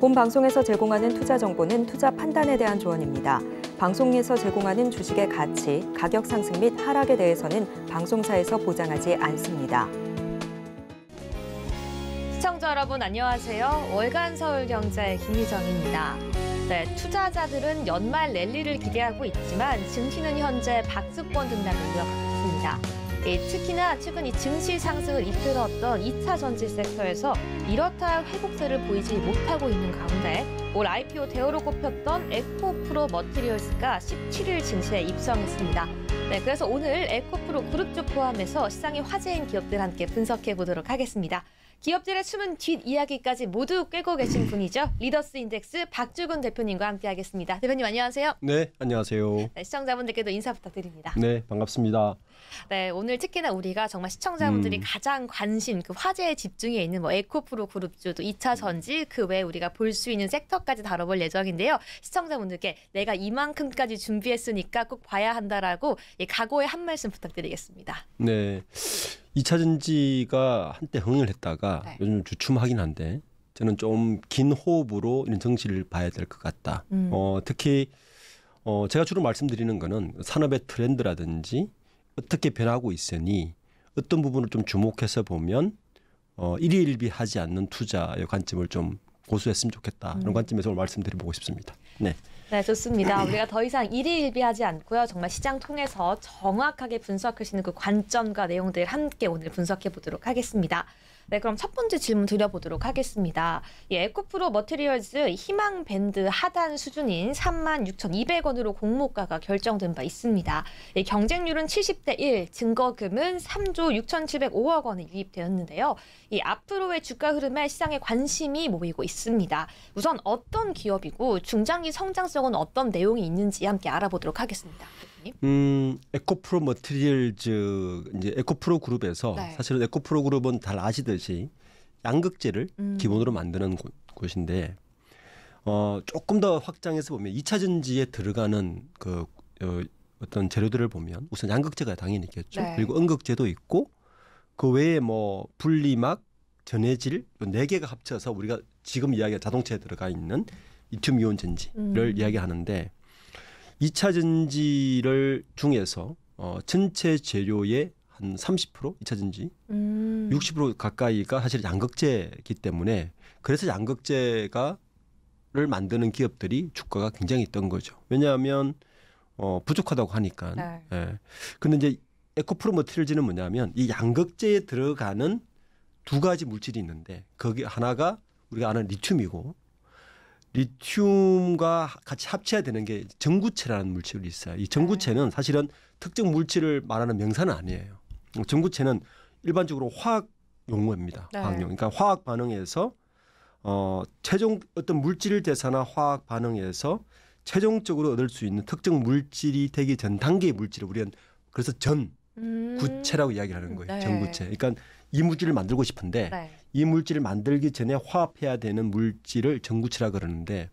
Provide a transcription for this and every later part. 본 방송에서 제공하는 투자 정보는 투자 판단에 대한 조언입니다. 방송에서 제공하는 주식의 가치, 가격 상승 및 하락에 대해서는 방송사에서 보장하지 않습니다. 시청자 여러분 안녕하세요. 월간 서울경제의 김희정입니다. 네, 투자자들은 연말 랠리를 기대하고 있지만 증시는 현재 박스권 등락을 이어가고 있습니다. 특히나 최근 이 증시 상승을 이끌었던 2차 전지 섹터에서 이렇다 회복세를 보이지 못하고 있는 가운데 올 IPO 대우로 꼽혔던 에코프로머티리얼즈가 17일 증시에 입성했습니다. 네, 그래서 오늘 에코프로 그룹주 포함해서 시장의 화제인 기업들 함께 분석해 보도록 하겠습니다. 기업들의 숨은 뒷이야기까지 모두 꿰고 계신 분이죠. 리더스인덱스 박주근 대표님과 함께하겠습니다. 대표님 안녕하세요. 네, 안녕하세요. 네, 시청자분들께도 인사 부탁드립니다. 네, 반갑습니다. 네, 오늘 특히나 우리가 정말 시청자분들이 가장 관심, 그 화제에 집중해 있는 에코프로 그룹주, 또 2차 전지, 그 외에 우리가 볼 수 있는 섹터까지 다뤄볼 예정인데요. 시청자분들께 내가 이만큼까지 준비했으니까 꼭 봐야 한다라고 각오의 한 말씀 부탁드리겠습니다. 네. 2차 전지가 한때 흥을 했다가 네. 요즘 주춤하긴 한데 저는 좀 긴 호흡으로 이런 정치를 봐야 될 것 같다. 특히 제가 주로 말씀드리는 거는 산업의 트렌드라든지 어떻게 변하고 있으니 어떤 부분을 좀 주목해서 보면 일희일비하지 않는 투자의 관점을 좀 고수했으면 좋겠다. 이런 관점에서 오늘 말씀드려보고 싶습니다. 네. 네, 좋습니다. 우리가 더 이상 일희일비하지 않고요. 정말 시장 통해서 정확하게 분석할 수 있는 그 관점과 내용들 함께 오늘 분석해 보도록 하겠습니다. 네, 그럼 첫 번째 질문 드려보도록 하겠습니다. 에코프로 머티리얼즈 희망 밴드 하단 수준인 36,200원으로 공모가가 결정된 바 있습니다. 경쟁률은 70대 1, 증거금은 3조 6,705억 원에 유입되었는데요. 앞으로의 주가 흐름에 시장에 관심이 모이고 있습니다. 우선 어떤 기업이고 중장기 성장성은 어떤 내용이 있는지 함께 알아보도록 하겠습니다. 에코프로 머티리얼즈 이제 에코프로 그룹에서 네. 사실은 에코프로 그룹은 잘 아시듯이 양극재를 기본으로 만드는 곳인데 조금 더 확장해서 보면 2차 전지에 들어가는 그 어떤 재료들을 보면 우선 양극재가 당연히 있겠죠. 네. 그리고 음극재도 있고 그 외에 뭐 분리막, 전해질 네 개가 합쳐서 우리가 지금 이야기한 자동차에 들어가 있는 리튬이온 전지를 이야기하는데 2차 전지를 중에서 전체 재료의 한 30%, 2차 전지 60% 가까이가 사실 양극재이기 때문에 그래서 양극재를 만드는 기업들이 주가가 굉장히 있던 거죠. 왜냐하면 부족하다고 하니까. 네. 예. 근데 이제 에코프로 머티리얼즈는 뭐냐면 이 양극재에 들어가는 두 가지 물질이 있는데 거기 하나가 우리가 아는 리튬이고 리튬과 같이 합쳐야 되는 게 전구체라는 물질이 있어요. 이 전구체는 사실은 특정 물질을 말하는 명사는 아니에요. 전구체는 일반적으로 화학 용어입니다. 네. 화학 용어. 그러니까 화학 반응에서 최종 어떤 물질 대사나 화학 반응에서 최종적으로 얻을 수 있는 특정 물질이 되기 전 단계의 물질을 우리는 그래서 전구체라고 이야기를 하는 거예요. 네. 전구체. 그러니까 이 물질을 만들고 싶은데 네. 이 물질을 만들기 전에 화합해야 되는 물질을 전구체라 그러는데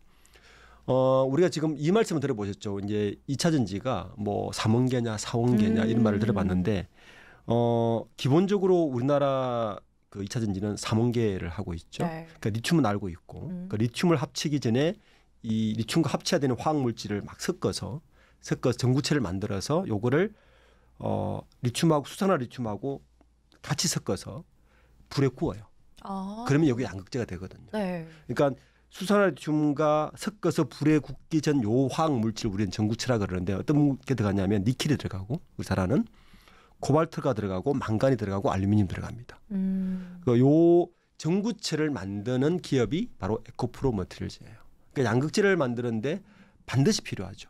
우리가 지금 이 말씀을 들어보셨죠. 이제 2차 전지가 뭐 3원계냐 4원계냐 이런 말을 들어봤는데 기본적으로 우리나라 그 2차 전지는 3원계를 하고 있죠. 네. 그러니까 리튬은 알고 있고 그러니까 리튬을 합치기 전에 이 리튬과 합쳐야 되는 화학 물질을 막 섞어서 전구체를 만들어서 요거를 리튬하고 수산화 리튬하고 같이 섞어서 불에 구워요. 아. 그러면 여기 양극재가 되거든요. 네. 그러니까 수산화 리튬과 섞어서 불에 굽기 전 요 화학 물질 우리는 전구체라 그러는데 어떤 게 들어가냐면 니켈이 들어가고 의사라는 코발트가 들어가고 망간이 들어가고 알루미늄 들어갑니다. 요 전구체를 만드는 기업이 바로 에코프로 머티리얼즈예요. 그러니까 양극재를 만드는데 반드시 필요하죠.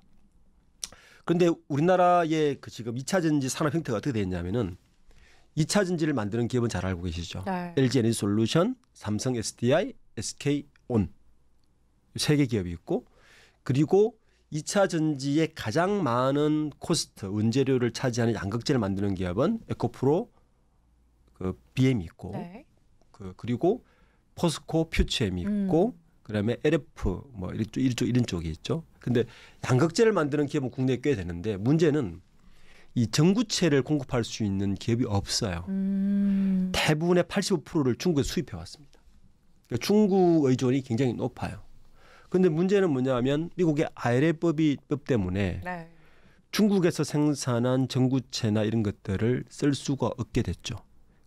그런데 우리나라의 그 지금 2차 전지 산업 형태가 어떻게 되었냐면은 2차 전지를 만드는 기업은 잘 알고 계시죠. 네. LG에너지솔루션, 삼성SDI, SK온 세 개 기업이 있고 그리고 2차 전지에 가장 많은 코스트, 원재료를 차지하는 양극재를 만드는 기업은 에코프로 그 BM이 있고 네. 그리고 포스코 퓨처엠이 있고 그다음에 LF 뭐 이런 쪽이 있죠. 근데 양극재를 만드는 기업은 국내에 꽤 되는데 문제는 이 전구체를 공급할 수 있는 기업이 없어요. 대부분의 85%를 중국에서 수입해 왔습니다. 그러니까 중국 의존이 굉장히 높아요. 근데 문제는 뭐냐면 미국의 IRA법이 때문에 네. 중국에서 생산한 전구체나 이런 것들을 쓸 수가 없게 됐죠.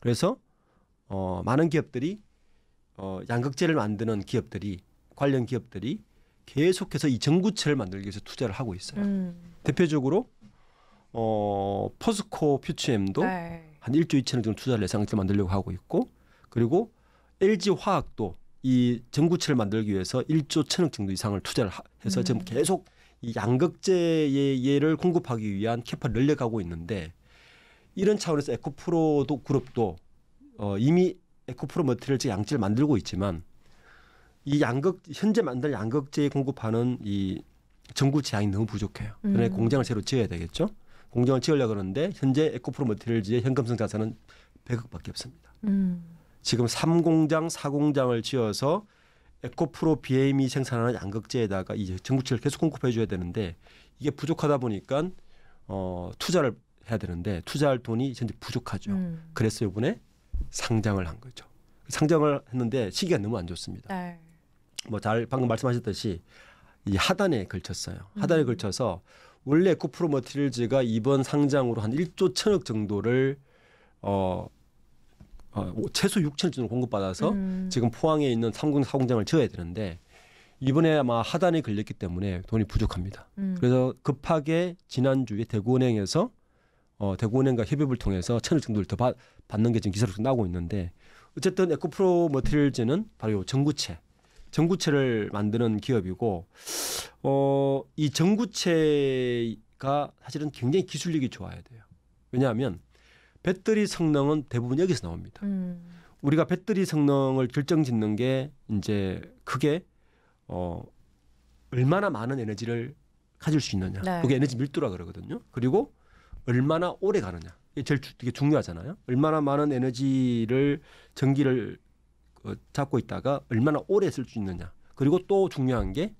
그래서 많은 기업들이 양극재를 만드는 기업들이 관련 기업들이 계속해서 이 전구체를 만들기 위해서 투자를 하고 있어요. 대표적으로 포스코 퓨처엠도 네. 한 1조 2천억 정도 투자를 예상해서 만들려고 하고 있고 그리고 LG 화학도 이 전구체를 만들기 위해서 1조 1천억 정도 이상을 투자를 해서 지금 계속 이 양극재의 얘를 공급하기 위한 캐파를 늘려가고 있는데 이런 차원에서 에코프로도 그룹도 이미 에코프로머티리얼즈 양질을 만들고 있지만 이 현재 만들 양극재에 공급하는 이 전구체 양이 너무 부족해요. 그러니까 공장을 새로 지어야 되겠죠. 공장을 지으려고 하는데 현재 에코프로머티리얼즈의 현금성 자산은 100억밖에 없습니다. 지금 3공장, 4공장을 지어서 에코프로 BM이 생산하는 양극재에다가 이 전구체를 계속 공급해 줘야 되는데 이게 부족하다 보니까 투자를 해야 되는데 투자할 돈이 현재 부족하죠. 그래서 이번에 상장을 한 거죠. 상장을 했는데 시기가 너무 안 좋습니다. 네. 뭐 잘 방금 말씀하셨듯이 이 하단에 걸쳤어요. 하단에 걸쳐서 원래 에코프로머티리얼즈가 이번 상장으로 한 1조 1천억 정도를 최소 6천억 정도 공급받아서 지금 포항에 있는 3공장, 4공장을 지어야 되는데 이번에 아마 하단이 걸렸기 때문에 돈이 부족합니다. 그래서 급하게 지난주에 대구은행에서 대구은행과 협의를 통해서 1천억 정도를 더 받는 게 지금 기사로 나오고 있는데 어쨌든 에코프로머티리얼즈는 바로 이 전구체를 만드는 기업이고 이 전구체가 사실은 굉장히 기술력이 좋아야 돼요. 왜냐하면 배터리 성능은 대부분 여기서 나옵니다. 우리가 배터리 성능을 결정짓는 게 이제 크게 얼마나 많은 에너지를 가질 수 있느냐. 네. 그게 에너지 밀도라 그러거든요. 그리고 얼마나 오래 가느냐. 이게 제일 되게 중요하잖아요. 얼마나 많은 에너지를 전기를 잡고 있다가 얼마나 오래 쓸 수 있느냐. 그리고 또 중요한 게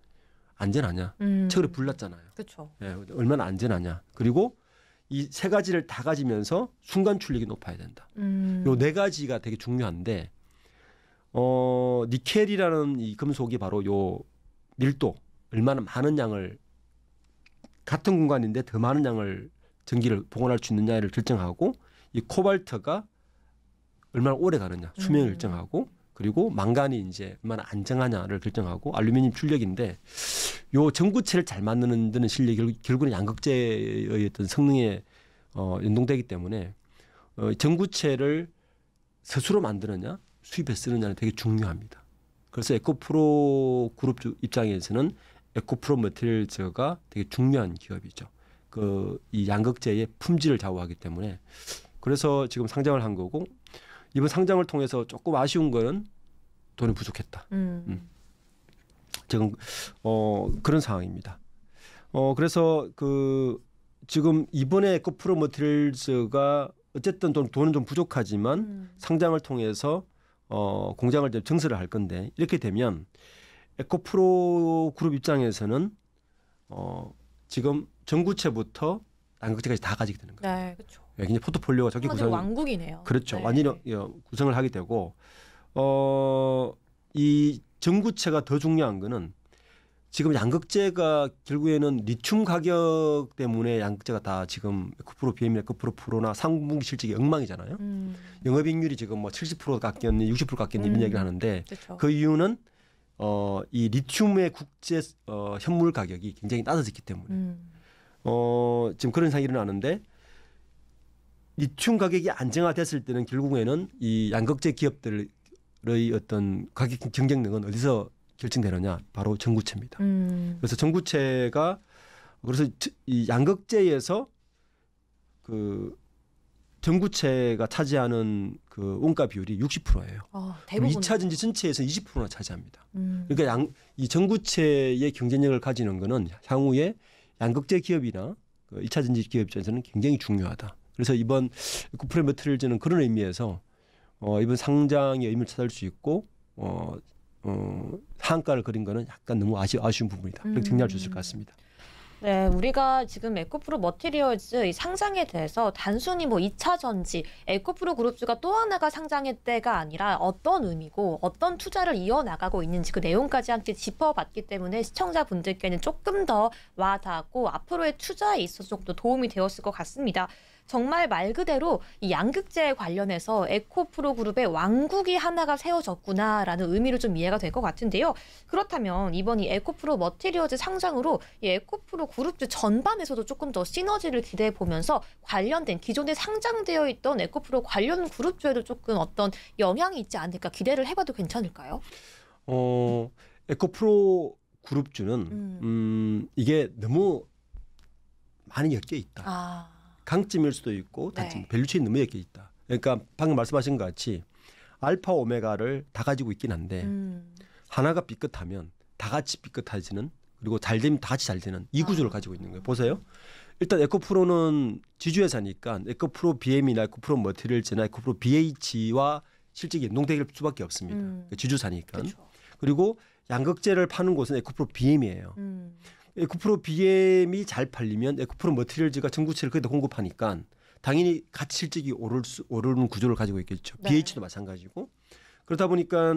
안전하냐. 최근에 불났잖아요. 그렇죠. 네, 얼마나 안전하냐. 그리고 이 세 가지를 다 가지면서 순간 출력이 높아야 된다. 요 네 가지가 되게 중요한데 니켈이라는 이 금속이 바로 요 밀도 얼마나 많은 양을 같은 공간인데 더 많은 양을 전기를 복원할 수 있느냐를 결정하고 이 코발트가 얼마나 오래 가느냐 수명을 결정하고 그리고 망간이 이제 얼마나 안정하냐를 결정하고 알루미늄 출력인데 요 전구체를 잘 만드는 데는 실력이 결국은 양극재의 어떤 성능에 연동되기 때문에 전구체를 스스로 만드느냐 수입해 쓰느냐는 되게 중요합니다. 그래서 에코프로 그룹 입장에서는 에코프로머티리얼즈가 되게 중요한 기업이죠. 이 양극재의 품질을 좌우하기 때문에 그래서 지금 상장을 한 거고 이번 상장을 통해서 조금 아쉬운 거는 돈이 부족했다. 지금 그런 상황입니다. 그래서 지금 이번에 에코프로머티리얼즈가 어쨌든 돈은 좀 부족하지만 상장을 통해서 공장을 증설을 할 건데 이렇게 되면 에코프로 그룹 입장에서는 지금 전구체부터 양극재까지 다 가지게 되는 거예요. 네, 그렇죠. 굉장히 포트폴리오가 적게 구성. 왕국이네요. 그렇죠. 네. 완전히 구성을 하게 되고 이 전구체가 더 중요한 거는 지금 양극재가 결국에는 리튬 가격 때문에 양극재가 다 지금 에코프로 BM이나 에코프로 프로나 3분기 실적이 엉망이잖아요. 영업이익률이 지금 뭐 70% 깎였니 60% 깎였니 이런 얘기를 하는데 그쵸. 그 이유는 이 리튬의 국제 현물 가격이 굉장히 낮아졌기 때문에 지금 그런 상황이 일어나는데 리튬 가격이 안정화됐을 때는 결국에는 이 양극재 기업들을 의 어떤 가격 경쟁력은 어디서 결정되느냐 바로 전구체입니다. 그래서 전구체가 그래서 이 양극재에서 그 전구체가 차지하는 그 원가 비율이 60%예요. 대부분 2차전지 전체에서 20%나 차지합니다. 그러니까 이 전구체의 경쟁력을 가지는 거는 향후에 양극재 기업이나 2차전지 기업 입장에서는 굉장히 중요하다. 그래서 이번 에코프로머티리얼즈는 그런 의미에서 이번 상장의 의미를 찾을 수 있고 상한가를 그린 거는 약간 너무 아쉬운 부분이다. 이렇게 정리할 수 있을 것 같습니다. 네, 우리가 지금 에코프로 머티리얼즈 이 상장에 대해서 단순히 뭐 2차 전지, 에코프로 그룹주가 또 하나가 상장했대가 아니라 어떤 의미고 어떤 투자를 이어나가고 있는지 그 내용까지 함께 짚어봤기 때문에 시청자분들께는 조금 더 와닿았고 앞으로의 투자에 있어서 조금 도움이 되었을 것 같습니다. 정말 말 그대로 이 양극재에 관련해서 에코프로 그룹의 왕국이 하나가 세워졌구나라는 의미로 좀 이해가 될 것 같은데요. 그렇다면 이번 이 에코프로 머티리얼즈 상장으로 이 에코프로 그룹주 전반에서도 조금 더 시너지를 기대해 보면서 관련된 기존에 상장되어 있던 에코프로 관련 그룹주에도 조금 어떤 영향이 있지 않을까 기대를 해봐도 괜찮을까요? 에코프로 그룹주는 이게 너무 많이 엮여 있다. 아. 강점일 수도 있고 단점, 네. 밸류체인 너무 엮여 있다. 그러니까 방금 말씀하신 것 같이 알파 오메가를 다 가지고 있긴 한데 하나가 삐끗하면 다 같이 삐끗하지는 그리고 잘 되면 다 같이 잘 되는 이 구조를 가지고 있는 거예요. 보세요. 일단 에코프로는 지주회사니까 에코프로 BM이나 에코프로 머티리얼즈나 에코프로 BH와 실적이 연동될 수밖에 없습니다. 지주사니까. 그쵸. 그리고 양극재를 파는 곳은 에코프로 BM이에요. 에코프로 BM이 잘 팔리면 에코프로 머티리얼즈가 전구체를 거기다 공급하니까 당연히 같이 실적이 오르는 구조를 가지고 있겠죠. 네. BH도 마찬가지고. 그러다 보니까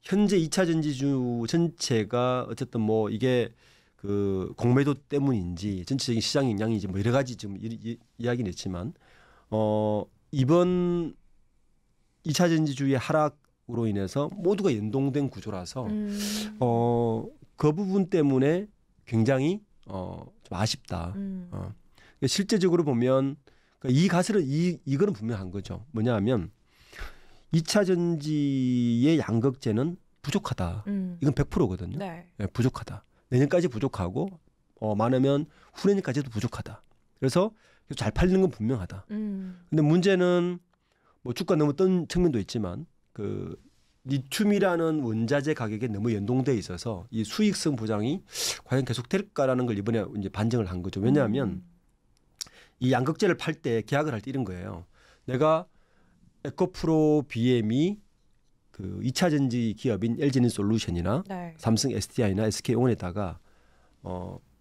현재 2차 전지주 전체가 어쨌든 뭐 이게 그 공매도 때문인지 전체적인 시장 영향인지 뭐 여러 가지 지금 이야기는 했지만 이번 2차 전지주의 하락으로 인해서 모두가 연동된 구조라서 그 부분 때문에 굉장히 좀 아쉽다. 실제적으로 보면 이 가설은 이거는 분명한 거죠. 뭐냐하면 2차 전지의 양극재는 부족하다. 이건 100%거든요. 네. 네, 부족하다. 내년까지 부족하고 많으면 후내년까지도 부족하다. 그래서 잘 팔리는 건 분명하다. 근데 문제는 뭐 주가 너무 뜬 측면도 있지만 그 리튬이라는 원자재 가격에 너무 연동돼 있어서 이 수익성 보장이 과연 계속될까라는 걸 이번에 이제 반증을 한 거죠. 왜냐하면 이 양극재를 팔 때 계약을 할 때 이런 거예요. 내가 에코프로 BM이 그 2차 전지 기업인 LG에너지솔루션이나 네. 삼성 SDI나 SK온에다가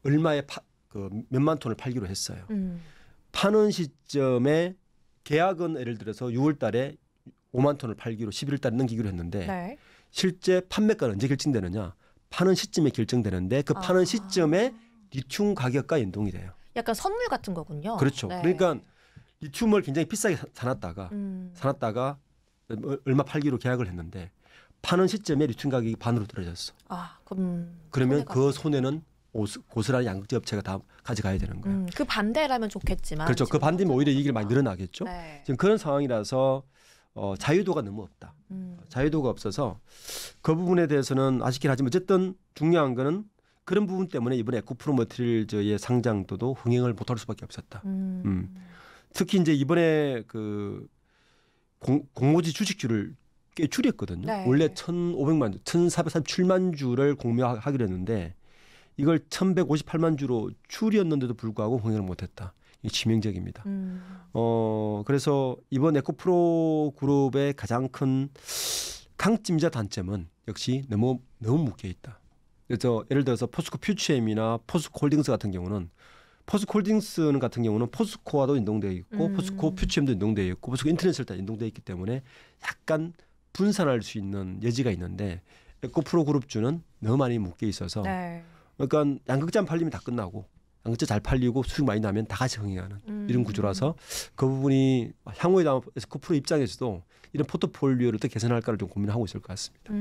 얼마에 그 몇만 톤을 팔기로 했어요. 파는 시점에 계약은 예를 들어서 6월 달에 5만 톤을 팔기로 11월달에 넘기기로 했는데 네. 실제 판매가는 언제 결정되느냐. 파는 시점에 결정되는데 그 파는 시점에 리튬 가격과 연동이 돼요. 약간 선물 같은 거군요. 그렇죠. 네. 그러니까 리튬을 굉장히 비싸게 사놨다가 얼마 팔기로 계약을 했는데 파는 시점에 리튬 가격이 반으로 떨어졌어. 그러면 그 손해는 고스란히 양극재 업체가 다 가져가야 되는 거예요. 그 반대라면 좋겠지만. 그렇죠. 그 반대면 오히려 이익이 많이 늘어나겠죠. 네. 지금 그런 상황이라서 자유도가 너무 없다. 자유도가 없어서 그 부분에 대해서는 아쉽긴 하지만 어쨌든 중요한 거는 그런 부분 때문에 이번에 에코프로 머티리얼즈의 상장도도 흥행을 못할 수밖에 없었다. 특히 이제 이번에 그 공모지 주식주를 꽤 줄였거든요. 네. 원래 1,500만 주, 1,437만 주를 공모하기로 했는데 이걸 1,158만 주로 줄였는데도 불구하고 흥행을 못했다. 치명적입니다. 그래서 이번 에코프로 그룹의 가장 큰 강점이자 단점은 역시 너무 묶여 있다. 그래서 예를 들어서 포스코 퓨처엠이나 포스코홀딩스 같은 경우는 포스코홀딩스 같은 경우는 포스코와도 연동되어 있고 포스코 퓨처엠도 연동되어 있고 포스코 인터넷을 다 연동되어 있기 때문에 약간 분산할 수 있는 여지가 있는데 에코프로 그룹주는 너무 많이 묶여 있어서 네. 그러니까 양극재 팔리면 다 끝나고. 양극재 잘 팔리고 수익 많이 나면 다 같이 흥행하는 이런 구조라서 그 부분이 향후에 에코프로 입장에서도 이런 포트폴리오를 어떻게 개선할까를 좀 고민하고 있을 것 같습니다.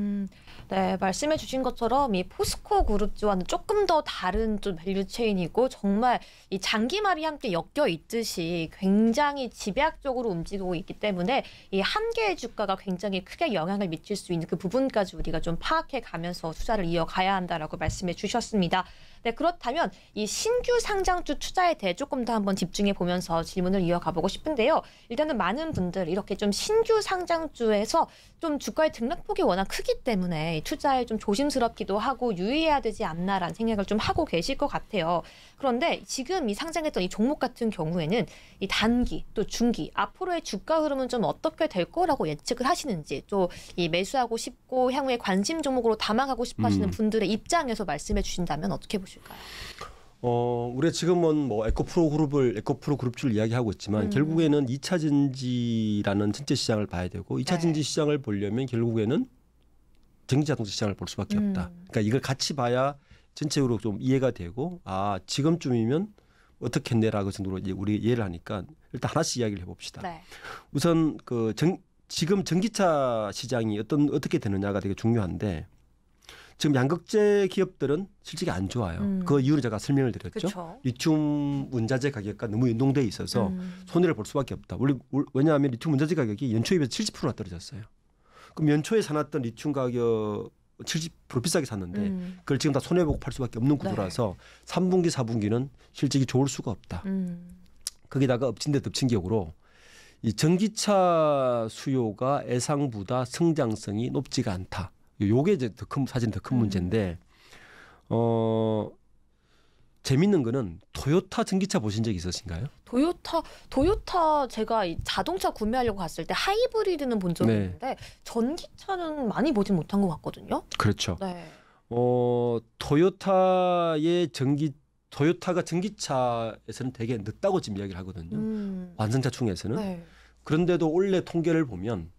네, 말씀해 주신 것처럼 이 포스코 그룹주와는 조금 더 다른 좀 밸류체인이고 정말 이 장기말이 함께 엮여 있듯이 굉장히 집약적으로 움직이고 있기 때문에 이 한 개의 주가가 굉장히 크게 영향을 미칠 수 있는 그 부분까지 우리가 좀 파악해 가면서 투자를 이어가야 한다라고 말씀해 주셨습니다. 네, 그렇다면 이 신규 상장주 투자에 대해 조금 더 한번 집중해 보면서 질문을 이어가보고 싶은데요. 일단은 많은 분들 이렇게 좀 신규 상장주에서 좀 주가의 등락폭이 워낙 크기 때문에 투자에 좀 조심스럽기도 하고 유의해야 되지 않나라는 생각을 좀 하고 계실 것 같아요. 그런데 지금 이 상장했던 이 종목 같은 경우에는 이 단기 또 중기 앞으로의 주가 흐름은 좀 어떻게 될 거라고 예측을 하시는지 또 이 매수하고 싶고 향후에 관심 종목으로 담아가고 싶어 하시는 분들의 입장에서 말씀해 주신다면 어떻게 보실까요? 우리가 지금은 뭐 에코프로 그룹을 이야기하고 있지만 결국에는 2차 전지라는 전체 시장을 봐야 되고 2차 전지 시장을 보려면 결국에는 전기자동차 시장을 볼 수밖에 없다. 그러니까 이걸 같이 봐야 전체적으로 좀 이해가 되고 아 지금쯤이면 어떻게 했네라고 정도로 이제 우리 이해를 하니까 일단 하나씩 이야기를 해봅시다. 네. 우선 그 지금 전기차 시장이 어떻게 되느냐가 되게 중요한데 지금 양극재 기업들은 실적이 안 좋아요. 그 이유를 제가 설명을 드렸죠. 그쵸. 리튬 원자재 가격과 너무 연동돼 있어서 손해를 볼 수밖에 없다. 원래 왜냐하면 리튬 원자재 가격이 연초에 비해서 70%나 떨어졌어요. 그럼 연초에 사놨던 리튬 가격 70% 비싸게 샀는데 그걸 지금 다 손해보고 팔 수밖에 없는 구조라서 3분기 4분기는 실적이 좋을 수가 없다. 거기다가 엎친 데 덮친 격으로 이 전기차 수요가 예상보다 성장성이 높지가 않다. 요게 이제 사실 더 큰 문제인데 재밌는 거는 토요타 전기차 보신 적 있으신가요? 토요타 제가 이 자동차 구매하려고 갔을 때 하이브리드는 본 적이 있는데 전기차는 많이 보진 못한 것 같거든요. 그렇죠. 네. 토요타가 전기차에서는 되게 늦다고 지금 이야기를 하거든요. 완성차충에서는. 네. 그런데도 올해 통계를 보면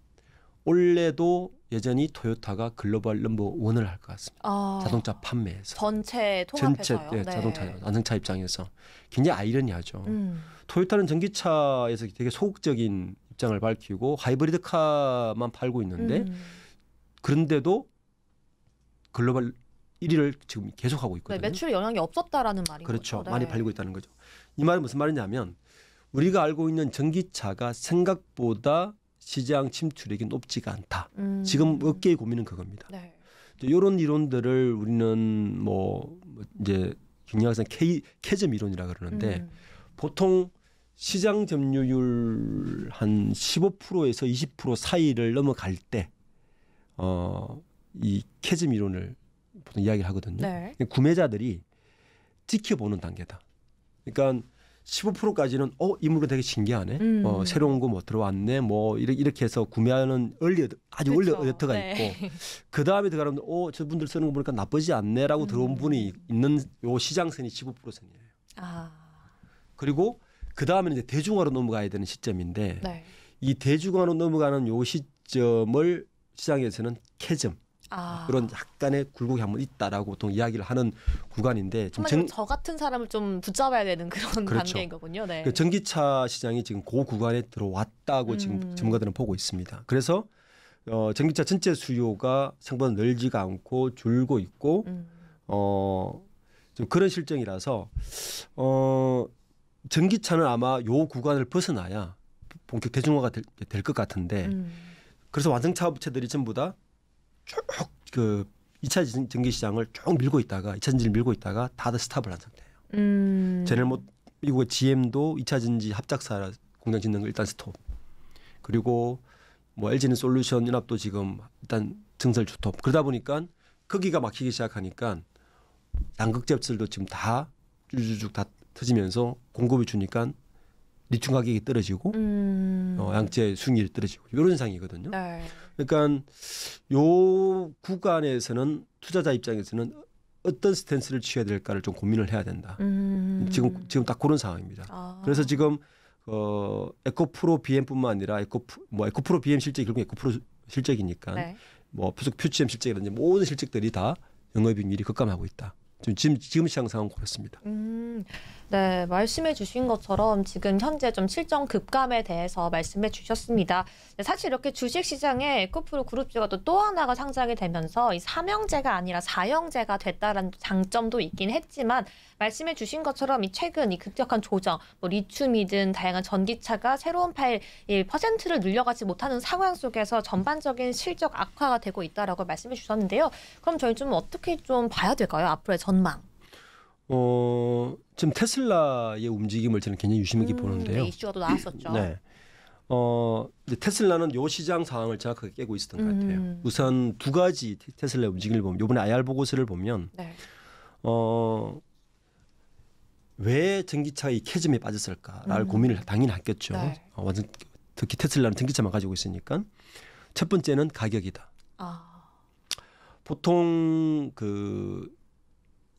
올해도 여전히 토요타가 글로벌 넘버 1을 할 것 같습니다. 자동차 판매에서. 전체 통합해서요. 전체 자동차 완성차 입장에서 굉장히 아이러니하죠. 토요타는 전기차에서 되게 소극적인 입장을 밝히고 하이브리드카만 팔고 있는데 그런데도 글로벌 1위를 지금 계속하고 있거든요. 네, 매출 영향이 없었다라는 말인 거죠. 많이 팔리고 있다는 거죠. 이 말은 무슨 말이냐면 우리가 알고 있는 전기차가 생각보다 시장 침투력이 높지가 않다. 지금 업계의 고민은 그겁니다. 네. 이런 이론들을 우리는 뭐 이제 경영학상 캐점 이론이라 그러는데 보통 시장 점유율 한 15%에서 20% 사이를 넘어갈 때 이 캐점 이론을 보통 이야기를 하거든요. 네. 구매자들이 지켜보는 단계다. 그러니까 15%까지는 이 물건 되게 신기하네. 새로운 거 뭐 들어왔네. 뭐 이렇게 해서 구매하는 얼리 어댑터가 있고 그다음에 들어가면 저분들 쓰는 거 보니까 나쁘지 않네라고 들어온 분이 있는 요 시장선이 15%선이에요. 그리고 그다음에 이제 대중화로 넘어가야 되는 시점인데 이 대중화로 넘어가는 요 시점을 시장에서는 캐즘 그런 약간의 굴곡이 한번 있다라고 보통 이야기를 하는 구간인데 정말 저 같은 사람을 좀 붙잡아야 되는 그런 단계인 거군요. 네. 전기차 시장이 지금 그 구간에 들어왔다고 지금 전문가들은 보고 있습니다. 그래서 전기차 전체 수요가 생각보다 늘지가 않고 줄고 있고 좀 그런 실정이라서 전기차는 아마 요 구간을 벗어나야 본격 대중화가 될 것 같은데 그래서 완성차 업체들이 전부 다 쭉 그 2차 전기 시장을 쭉 밀고 있다가 2차 전지를 밀고 있다가 다들 스탑을 한 상태예요. 쟤네 뭐 미국의 GM도 2차 전지 합작사 공장 짓는 걸 일단 스톱. 그리고 뭐 LG에너지솔루션 연합도 지금 일단 증설 스톱. 그러다 보니까 거기가 막히기 시작하니까 양극재 업체들도 지금 다 쭉쭉 다 터지면서 공급이 주니까 리튬 가격이 떨어지고 양재 수익률이 떨어지고 이런 현상이거든요. 그러니까 요 구간에서는 투자자 입장에서는 어떤 스탠스를 취해야 될까를 좀 고민을 해야 된다. 지금 딱 그런 상황입니다. 그래서 지금 에코프로 BM뿐만 아니라 에코프로 BM 실적이 결국 에코프로 실적이니까 뭐 퓨처엠 실적이라든지 모든 실적들이 다 영업이익률이 급감하고 있다. 지금 시장 상황은 그렇습니다. 네, 말씀해 주신 것처럼 지금 현재 좀 실적 급감에 대해서 말씀해 주셨습니다. 네, 사실 이렇게 주식시장에 에코프로 그룹주가 또 하나가 상장이 되면서 이 3형제가 아니라 4형제가 됐다는 장점도 있긴 했지만 말씀해 주신 것처럼 이 최근 이 급격한 조정, 뭐 리튬이든 다양한 전기차가 새로운 파일 1%를 늘려가지 못하는 상황 속에서 전반적인 실적 악화가 되고 있다라고 말씀해 주셨는데요. 그럼 저희 좀 어떻게 좀 봐야 될까요? 앞으로의 전망. 지금 테슬라의 움직임을 저는 굉장히 유심하게 보는데요. 이슈가 또 나왔었죠. 이제 테슬라는 요 시장 상황을 정확하게 깨고 있었던 것 같아요. 우선 두 가지 테슬라의 움직임을 보면 이번에 IR 보고서를 보면 왜 전기차가 이 캐즘에 빠졌을까라는 고민을 당연히 했겠죠. 완전 특히 테슬라는 전기차만 가지고 있으니까 첫 번째는 가격이다. 보통 그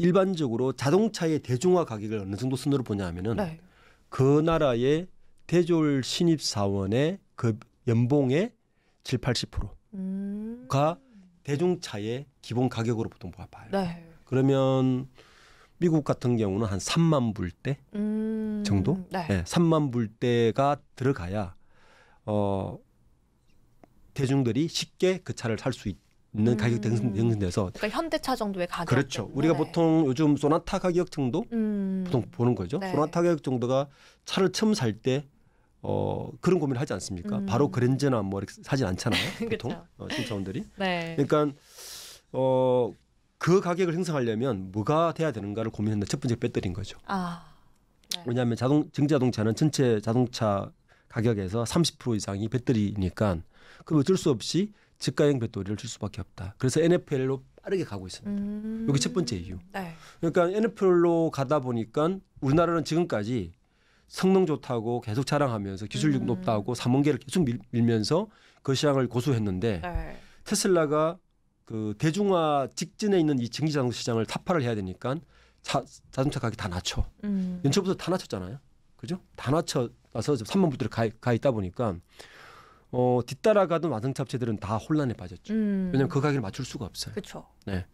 일반적으로 자동차의 대중화 가격을 어느 정도 순으로 보냐 하면은 네. 그 나라의 대졸 신입사원의 그 연봉의 7, 80%가 대중차의 기본 가격으로 보통 봐요. 네. 그러면 미국 같은 경우는 한 3만 불대 정도? 네. 네, 3만 불대가 들어가야 대중들이 쉽게 그 차를 살 수 있는 가격대 형성돼서 그러니까 현대차 정도의 가격. 그렇죠. 때문에. 우리가 보통 요즘 소나타 가격 정도 보통 보는 거죠. 네. 소나타 가격 정도가 차를 처음 살 때 그런 고민을 하지 않습니까? 바로 그랜저나 뭐 이렇게 사진 않잖아요. 보통 신차원들이. 네. 그러니까 그 가격을 형성하려면 뭐가 돼야 되는가를 고민했는데 첫 번째 배터리인 거죠. 아, 네. 왜냐하면 전기자동차는 전체 자동차 가격에서 30% 이상이 배터리니까 그럼 어쩔 수 없이 저가형 배터리를 줄 수밖에 없다. 그래서 NFL로 빠르게 가고 있습니다. 이게 첫 번째 이유. 네. 그러니까 NFL로 가다 보니까 우리나라는 지금까지 성능 좋다고 계속 자랑하면서 기술력 높다고 3원계를 계속 밀면서 그 시장을 고수했는데 네. 테슬라가 그 대중화 직전에 있는 이 전기자동차 시장을 타파를 해야 되니까 자동차 가격 다 낮춰. 연초부터 다 낮췄잖아요. 그죠? 다 낮춰서 3만불대로 가 있다 보니까 뒤따라가던 완성차 업체들은 다 혼란에 빠졌죠. 왜냐하면 그 가격을 맞출 수가 없어요. 그렇죠. 네.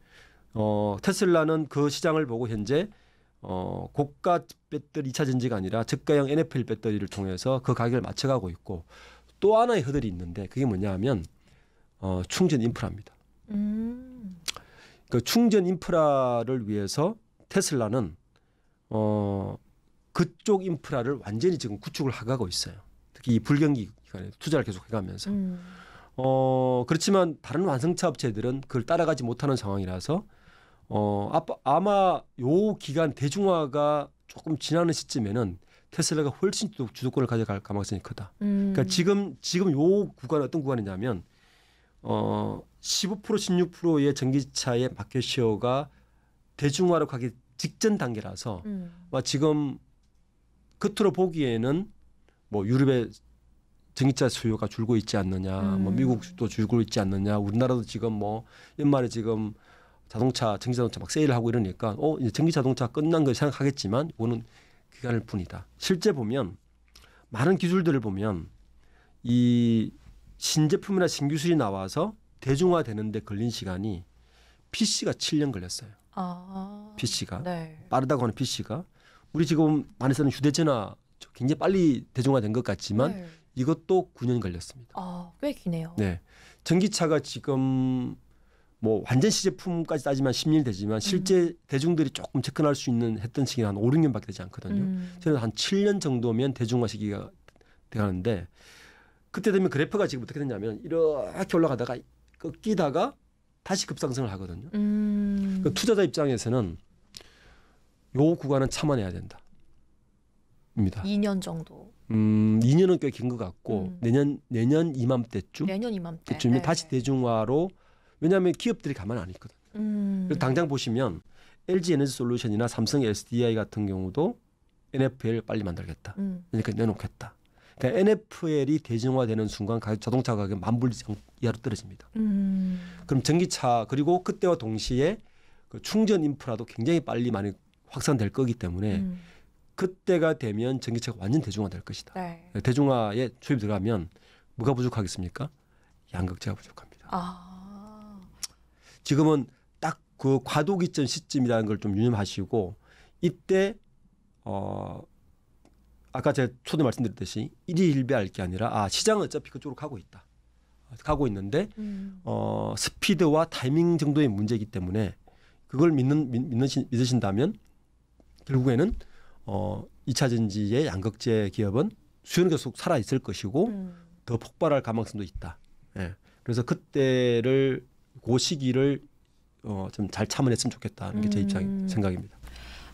테슬라는 그 시장을 보고 현재 고가 배터리 2차 전지가 아니라 저가형 NFL 배터리를 통해서 그 가격을 맞춰가고 있고 또 하나의 허들이 있는데 그게 뭐냐 하면 충전 인프라입니다. 그 충전 인프라를 위해서 테슬라는 그쪽 인프라를 완전히 지금 구축을 하고 있어요. 특히 이 불경기 기간에 투자를 계속 해가면서. 그렇지만 다른 완성차 업체들은 그걸 따라가지 못하는 상황이라서 아마 요 기간 대중화가 조금 지나는 시점에는 테슬라가 훨씬 더 주도권을 가져갈 가능성이 크다. 그러니까 지금 요 구간은 어떤 구간이냐면 15%, 16%의 전기차의 마켓쉐어가 대중화로 가기 직전 단계라서 지금 겉으로 보기에는 뭐 유럽의 전기차 수요가 줄고 있지 않느냐, 뭐 미국도 줄고 있지 않느냐, 우리나라도 지금 뭐 연말에 지금 전기자동차 막 세일을 하고 이러니까 이제 전기자동차 끝난 걸 생각하겠지만 이거는 기간일 뿐이다. 실제 보면 많은 기술들을 보면 이 신제품이나 신기술이 나와서 대중화되는데 걸린 시간이 PC가 7년 걸렸어요. 아, PC가 네. 빠르다고 하는 PC가 우리 지금 많이 쓰는 휴대전화 굉장히 빨리 대중화된 것 같지만 네. 이것도 9년 걸렸습니다. 아, 꽤 기네요. 네, 전기차가 지금 뭐 완전 시제품까지 따지면 10년이 되지만 실제 대중들이 조금 접근할 수 있는 했던 시기는 한 5, 6년밖에 되지 않거든요. 저는 한 7년 정도면 대중화 시기가 되는데 그때 되면 그래프가 지금 어떻게 되냐면 이렇게 올라가다가 꺾이다가 다시 급상승을 하거든요. 그러니까 투자자 입장에서는 요 구간은 참아내야 된다. 입니다. 2년 정도. 2년은 꽤 긴 것 같고 내년 이맘때쯤. 내년 이맘때쯤 네. 다시 대중화로 왜냐하면 기업들이 가만 안 있거든요. 그래서 당장 보시면 LG에너지솔루션이나 삼성SDI 같은 경우도 NFL 빨리 만들겠다. 그러니까 내놓겠다. 그러니까 NFL이 대중화되는 순간 자동차 가격이 10,000불 이하로 떨어집니다. 그럼 전기차 그리고 그때와 동시에 그 충전 인프라도 굉장히 빨리 많이 확산될 거기 때문에 그때가 되면 전기차가 완전 대중화될 것이다. 네. 대중화에 투입 들어가면 뭐가 부족하겠습니까? 양극재가 부족합니다. 아. 지금은 딱 그 과도기점 시점이라는 걸 좀 유념하시고 이때 아까 제가 초대 말씀드렸듯이 일희일비할 게 아니라 시장은 어차피 그쪽으로 가고 있다. 가고 있는데 스피드와 타이밍 정도의 문제이기 때문에 그걸 믿으신다면 결국에는 2차 전지의 양극재 기업은 수요는 계속 살아있을 것이고 더 폭발할 가능성도 있다. 예. 그래서 그때를 그 시기를 좀 잘 참아냈으면 좋겠다는 게 제 생각입니다.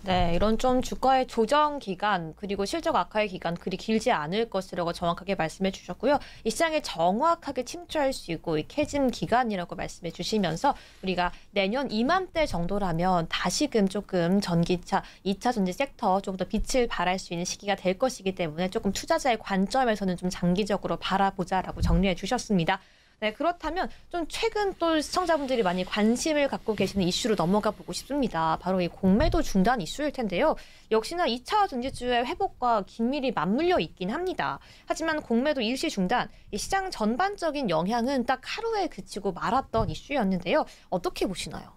네, 이런 좀 주가의 조정 기간 그리고 실적 악화의 기간 그리 길지 않을 것이라고 정확하게 말씀해 주셨고요. 이 시장에 정확하게 침투할 수 있고 이 캐즘 기간이라고 말씀해 주시면서 우리가 내년 이맘때 정도라면 다시금 조금 전기차 2차 전지 섹터 조금 더 빛을 발할 수 있는 시기가 될 것이기 때문에 조금 투자자의 관점에서는 좀 장기적으로 바라보자라고 정리해 주셨습니다. 네, 그렇다면 좀 최근 또 시청자분들이 많이 관심을 갖고 계시는 이슈로 넘어가 보고 싶습니다. 바로 이 공매도 중단 이슈일 텐데요. 역시나 2차 전지주의 회복과 긴밀히 맞물려 있긴 합니다. 하지만 공매도 일시 중단, 이 시장 전반적인 영향은 딱 하루에 그치고 말았던 이슈였는데요. 어떻게 보시나요?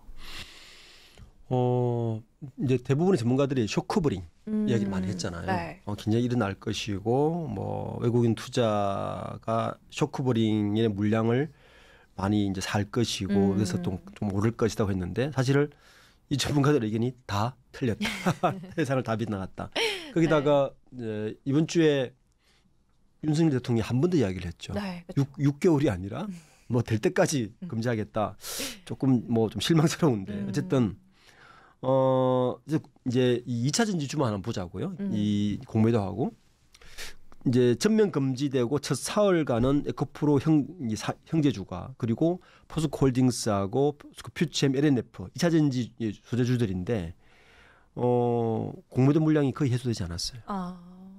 이제 대부분의 전문가들이 쇼크브링 이야기를 많이 했잖아요. 네. 굉장히 일어날 것이고, 뭐, 외국인 투자가 쇼크브링의 물량을 많이 이제 살 것이고, 그래서 좀 오를 것이라고 했는데, 사실은 이 전문가들의 의견이 다 틀렸다. 세상을 다 빗나갔다. 거기다가 네. 이번 주에 윤석열 대통령이 한 번 더 이야기를 했죠. 네, 그렇죠. 6개월이 아니라 뭐 될 때까지 금지하겠다. 조금 뭐 좀 실망스러운데, 어쨌든 이제 2차 전지주만 하나 보자고요. 이 공매도하고 이제 전면 금지되고 첫 사흘간은 에코프로 형제주가 그리고 포스코홀딩스하고 퓨처엠 LNF 2차 전지 소재주들인데 공매도 물량이 거의 해소되지 않았어요.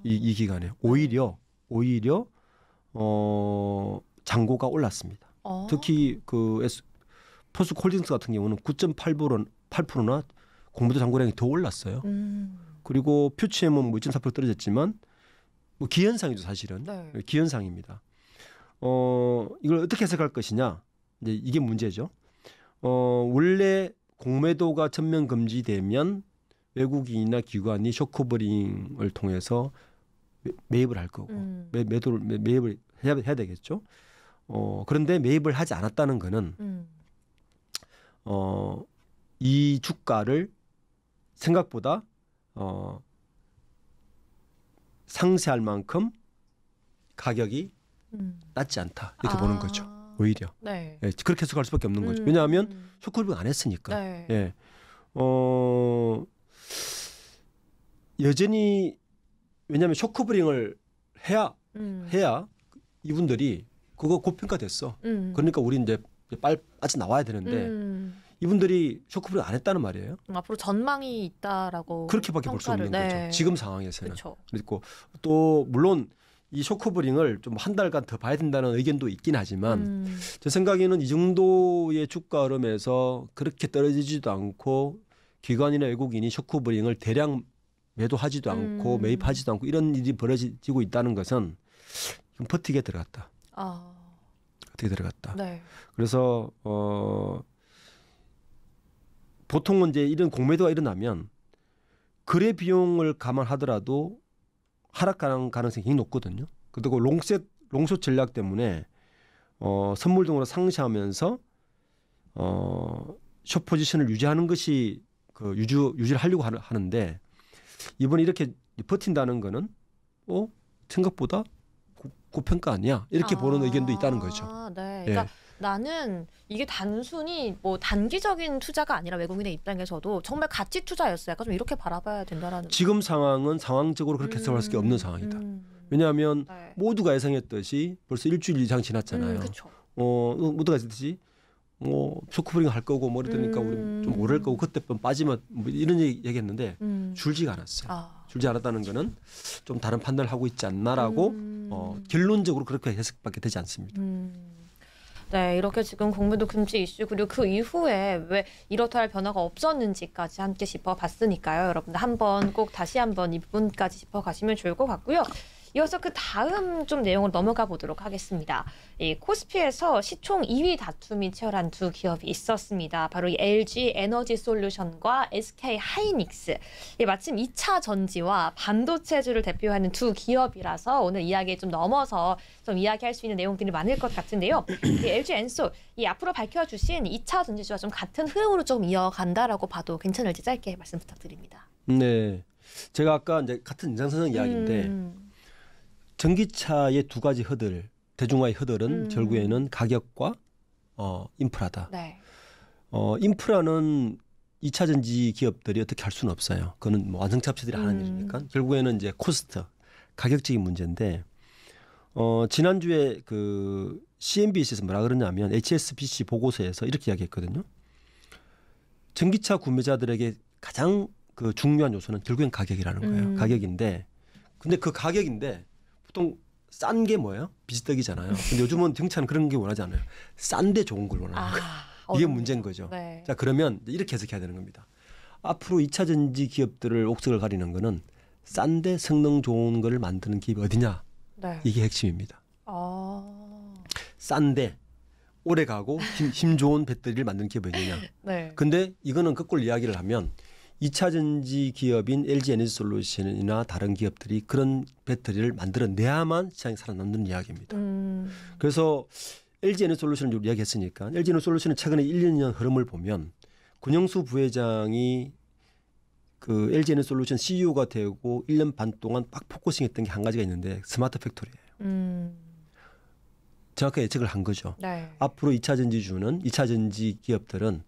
이 기간에 오히려 잔고가 올랐습니다. 특히 그 포스코홀딩스 같은 경우는 9.8%나 공매도 잔고량이 더 올랐어요. 그리고 퓨처엠은 뭐 2.4% 떨어졌지만 뭐 기현상이죠, 사실은. 네. 기현상입니다. 이걸 어떻게 해석할 것이냐, 이제 이게 문제죠. 원래 공매도가 전면 금지되면 외국인이나 기관이 쇼크버링을 통해서 매입을 할 거고 매입을 해야 되겠죠. 그런데 매입을 하지 않았다는 거는 이 주가를 생각보다 상세할 만큼 가격이 낮지 않다 이렇게 보는 거죠. 오히려 네. 예, 그렇게 해석할 수밖에 없는 거죠. 왜냐하면 쇼크브링 안 했으니까. 네. 예. 여전히 왜냐하면 쇼크브링을 해야 이분들이 그거 고평가됐어. 그러니까 우리 이제 빨리 나와야 되는데. 이분들이 쇼크브링 안 했다는 말이에요. 앞으로 전망이 있다라고 그렇게밖에 볼 수 없는 네. 거죠. 지금 상황에서는. 그쵸. 그리고 또 물론 이 쇼크브링을 좀 한 달간 더 봐야 된다는 의견도 있긴 하지만 제 생각에는 이 정도의 주가 흐름에서 그렇게 떨어지지도 않고 기관이나 외국인이 쇼크브링을 대량 매도하지도 않고 매입하지도 않고 이런 일이 벌어지고 있다는 것은 버티게 들어갔다. 버티게 들어갔다. 네. 그래서 보통은 이제 이런 공매도가 일어나면 거래 비용을 감안하더라도 하락하는 가능성이 굉장히 높거든요. 그리고 롱숏 전략 때문에 선물 등으로 상시하면서 숏 포지션을 유지하는 것이 그 유지를 하려고 하는데 이번에 이렇게 버틴다는 거는 생각보다 고평가 아니야 이렇게 보는 의견도 있다는 거죠. 네. 그러니까 나는 이게 단순히 뭐 단기적인 투자가 아니라 외국인의 입장에서도 정말 가치 투자였어요. 약간 좀 이렇게 바라봐야 된다라는. 지금 상황은 상황적으로 그렇게 해석할 수밖에 없는 상황이다. 왜냐하면 네. 모두가 예상했듯이 벌써 일주일 이상 지났잖아요. 모두가 예상했듯이 뭐 쇼크브링 할 거고 뭐 이러니까 우리 좀 오를 거고 그때 뻔 빠지면 뭐 이런 얘기했는데 줄지가 않았어요. 줄지 않았다는 거는 좀 다른 판단을 하고 있지 않나라고 결론적으로 그렇게 해석밖에 되지 않습니다. 네, 이렇게 지금 공매도 금지 이슈 그리고 그 이후에 왜 이렇다 할 변화가 없었는지까지 함께 짚어봤으니까요. 여러분들 한번 꼭 다시 한번 이 부분까지 짚어가시면 좋을 것 같고요. 이어서 그 다음 좀 내용으로 넘어가 보도록 하겠습니다. 이 코스피에서 시총 2위 다툼이 치열한 두 기업이 있었습니다. 바로 이 LG에너지솔루션과 SK하이닉스. 마침 2차 전지와 반도체주를 대표하는 두 기업이라서 오늘 이야기에 좀 넘어서 좀 이야기할 수 있는 내용들이 많을 것 같은데요. 이 LG엔솔, 이 앞으로 밝혀주신 2차 전지주와 좀 같은 흐름으로 좀 이어간다라고 봐도 괜찮을지 짧게 말씀 부탁드립니다. 네, 제가 아까 이제 같은 인상선상 이야기인데. 전기차의 두 가지 허들, 대중화의 허들은 결국에는 가격과 인프라다. 네. 인프라는 2차 전지 기업들이 어떻게 할 수는 없어요. 그거는 뭐 완성차 업체들이 하는 일이니까. 결국에는 이제 코스트, 가격적인 문제인데 지난주에 그 CNBC에서 뭐라 그러냐면 HSBC 보고서에서 이렇게 이야기했거든요. 전기차 구매자들에게 가장 그 중요한 요소는 결국엔 가격이라는 거예요. 가격인데, 근데 그 가격인데 보통 싼 게 뭐예요? 비지떡이잖아요. 근데 요즘은 정치는 그런 게 원하지 않아요. 싼데 좋은 걸 원하는 거예요. 이게 문제인 거죠. 네. 자, 그러면 이렇게 해석해야 되는 겁니다. 앞으로 2차 전지 기업들을 옥석을 가리는 거는 싼데 성능 좋은 걸 만드는 기업이 어디냐. 네. 이게 핵심입니다. 아... 싼데 오래가고 힘 좋은 배터리를 만드는 기업이 어디냐. 네. 근데 이거는 거꾸로 이야기를 하면 2차 전지 기업인 LG에너지솔루션이나 다른 기업들이 그런 배터리를 만들어내야만 시장이 살아남는 이야기입니다. 그래서 LG에너지솔루션을 이야기했으니까 LG에너지솔루션은 최근에 1~2년 흐름을 보면 권영수 부회장이 그 LG에너지솔루션 CEO가 되고 1년 반 동안 빡 포커싱했던 게 한 가지가 있는데 스마트 팩토리예요. 정확하게 예측을 한 거죠. 네. 앞으로 2차 전지 기업들은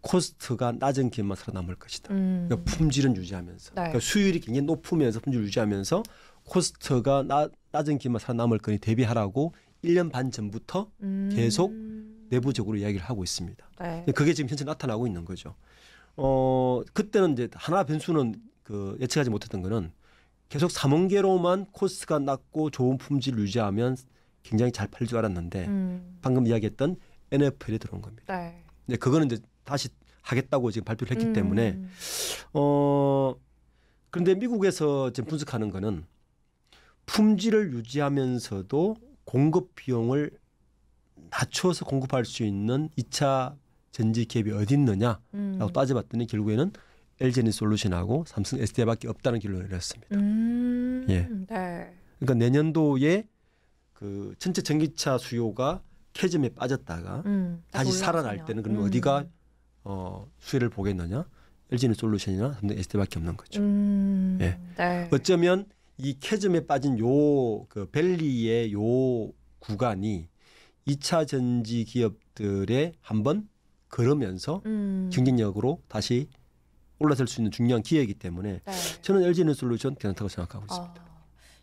코스트가 낮은 기업만 살아남을 것이다. 그러니까 품질은 유지하면서, 네. 그러니까 수율이 굉장히 높으면서 품질 유지하면서 코스트가 낮은 기업만 살아남을 거니 대비하라고 1년 반 전부터 계속 내부적으로 이야기를 하고 있습니다. 네. 그게 지금 현재 나타나고 있는 거죠. 그때는 이제 하나 변수는 그 예측하지 못했던 거는 계속 삼원계로만 코스트가 낮고 좋은 품질 유지하면 굉장히 잘 팔릴 줄 알았는데 방금 이야기했던 NFL이 들어온 겁니다. 네. 근데 그거는 이제 다시 하겠다고 지금 발표를 했기 때문에 그런데 미국에서 지금 분석하는 거는 품질을 유지하면서도 공급 비용을 낮춰서 공급할 수 있는 2차 전지 기업이 어디 있느냐라고 따져봤더니 결국에는 LG에너지솔루션하고 삼성 SDI밖에 없다는 결론을 내렸습니다. 예. 네. 그러니까 내년도에 그 전체 전기차 수요가 캐즘에 빠졌다가 다시 살아날 때는 그럼 어디가 수혜를 보겠느냐? LG에너지솔루션이나 삼성 SDI밖에 없는 거죠. 예. 네. 어쩌면 이 캐즘에 빠진 요 그 밸리의 요 구간이 2차 전지 기업들에 한번 걸으면서 경쟁력으로 다시 올라설 수 있는 중요한 기회이기 때문에 네. 저는 LG에너지솔루션 괜찮다고 생각하고 있습니다.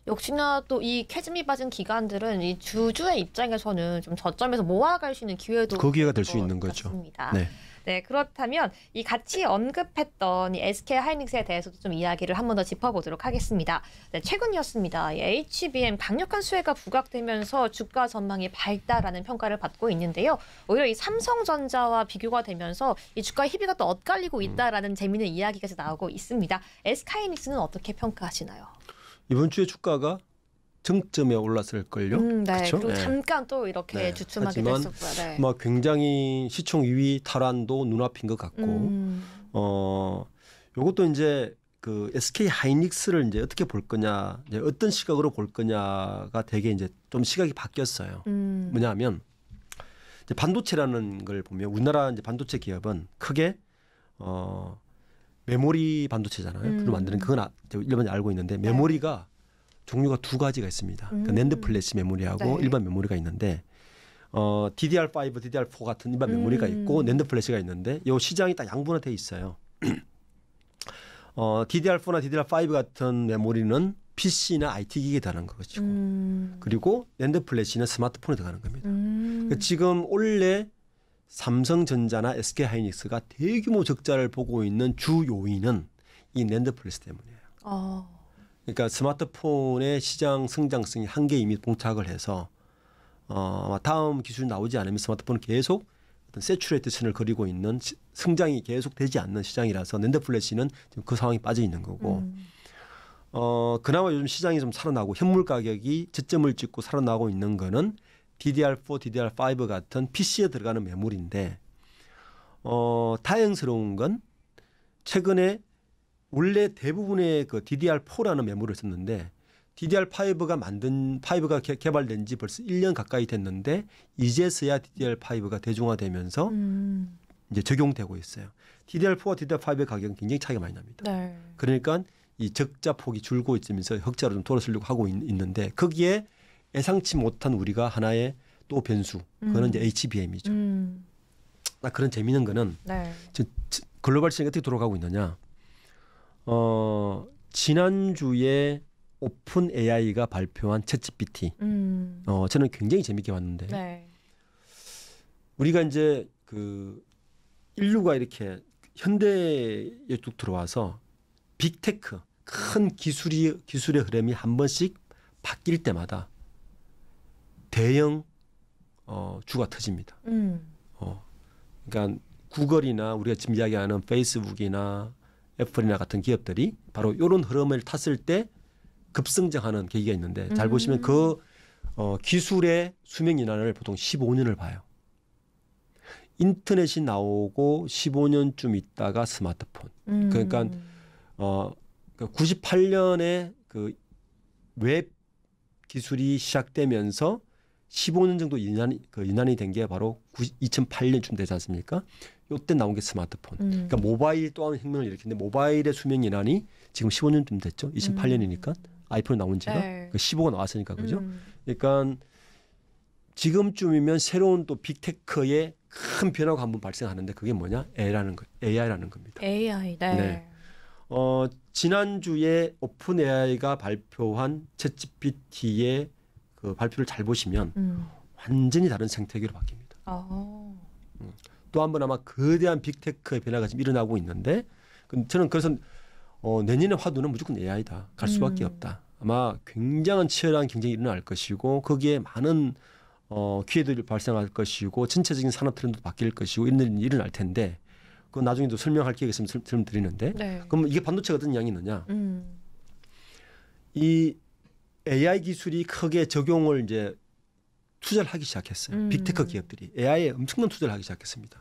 역시나 또 이 캐즘이 빠진 기관들은 이 주주의 입장에서는 좀 저점에서 모아갈 수 있는 기회도 그 기회가 될 수 있는 거죠. 같습니다. 네. 네, 그렇다면 이 같이 언급했던 이 SK하이닉스에 대해서도 좀 이야기를 한 번 더 짚어보도록 하겠습니다. 네, 최근이었습니다. HBM 강력한 수혜가 부각되면서 주가 전망이 밝다라는 평가를 받고 있는데요. 오히려 이 삼성전자와 비교가 되면서 이 주가 희비가 또 엇갈리고 있다라는 재미있는 이야기가 나오고 있습니다. SK하이닉스는 어떻게 평가하시나요? 이번 주에 주가가 정점에 올랐을걸요. 네. 그쵸? 그리고 네. 잠깐 또 이렇게 네. 주춤하게 됐었고요. 네. 막 굉장히 시총 2위 탈환도 눈앞인 것 같고, 이것도 이제 그 SK 하이닉스를 이제 어떻게 볼 거냐, 이제 어떤 시각으로 볼 거냐가 되게 이제 좀 시각이 바뀌었어요. 뭐냐면 이제 반도체라는 걸 보면 우리나라 이제 반도체 기업은 크게 메모리 반도체잖아요. 그걸 만드는 그건 일반적으로 알고 있는데 메모리가 종류가 두 가지가 있습니다. 그러니까 낸드 플래시 메모리하고 네. 일반 메모리가 있는데 DDR5, DDR4 같은 일반 메모리가 있고 낸드 플래시가 있는데 이 시장이 딱 양분화 돼 있어요. DDR4나 DDR5 같은 메모리는 PC나 IT 기기에 들어가는 것이고 그리고 낸드 플래시는 스마트폰에 들어가는 겁니다. 그러니까 지금 원래 삼성전자나 SK하이닉스가 대규모 적자를 보고 있는 주 요인은 이 낸드 플래시 때문이에요. 그러니까 스마트폰의 시장 성장성이 한계 이미 봉착을 해서 다음 기술이 나오지 않으면 스마트폰은 계속 어떤 세츄레이션을 그리고 있는 성장이 계속 되지 않는 시장이라서 낸드 플래시는 지금 그 상황이 빠져 있는 거고 그나마 요즘 시장이 좀 살아나고 현물 가격이 저점을 찍고 살아나고 있는 거는 DDR4, DDR5 같은 PC에 들어가는 메모리인데 다행스러운 건 최근에 원래 대부분의 그 DDR4라는 메모리를 썼는데 DDR5가 개발된 지 벌써 1년 가까이 됐는데 이제서야 DDR5가 대중화되면서 이제 적용되고 있어요. DDR4와 DDR5의 가격은 굉장히 차이가 많이 납니다. 네. 그러니까 이 적자 폭이 줄고 있으면서 흑자로 좀 돌아서려고 하고 있는데 거기에 예상치 못한 우리가 하나의 또 변수. 그거는 이제 HBM이죠. 그런 재미있는 거는 네. 글로벌 시장이 어떻게 돌아가고 있느냐. 지난주에 오픈AI가 발표한 챗GPT. 저는 굉장히 재미있게 봤는데 네. 우리가 이제 그 인류가 이렇게 현대에 쭉 들어와서 빅테크 큰 기술의 흐름이 한 번씩 바뀔 때마다 대형 주가 터집니다. 그러니까 구글이나 우리가 지금 이야기하는 페이스북이나 애플이나 같은 기업들이 바로 이런 흐름을 탔을 때 급성장하는 계기가 있는데, 잘 보시면 그 기술의 수명 인하를 보통 15년을 봐요. 인터넷이 나오고 15년쯤 있다가 스마트폰. 그러니까 98년에 그 웹 기술이 시작되면서 15년 정도 인한이 된 게 바로 2008년쯤 되지 않습니까? 이때 나온 게 스마트폰. 그러니까 모바일 또한 혁명을 일으켰는데, 모바일의 수명 인한이 지금 15년쯤 됐죠. 2008년이니까 아이폰이 나온 지가 15가 나왔으니까 그죠? 그러니까 지금쯤이면 새로운 또 빅테크의 큰 변화가 한번 발생하는데, 그게 뭐냐? AI라는 겁니다. AI, 네. 지난주에 오픈AI가 발표한 챗GPT의 그 발표를 잘 보시면 완전히 다른 생태계로 바뀝니다. 또 한 번 아마 거대한 빅테크의 변화가 지금 일어나고 있는데, 저는 그래서 내년에 화두는 무조건 AI다. 갈 수밖에 없다. 아마 굉장한 치열한 경쟁이 일어날 것이고, 거기에 많은 기회들이 발생할 것이고, 전체적인 산업 트렌드도 바뀔 것이고, 이런 일이 일어날 텐데, 그건 나중에도 설명할 기회가 있으면 설명드리는데, 그럼 이게 반도체가 어떤 양이 있느냐. 이 AI 기술이 크게 적용을 이제 투자를 하기 시작했어요. 빅테크 기업들이 AI에 엄청난 투자를 하기 시작했습니다.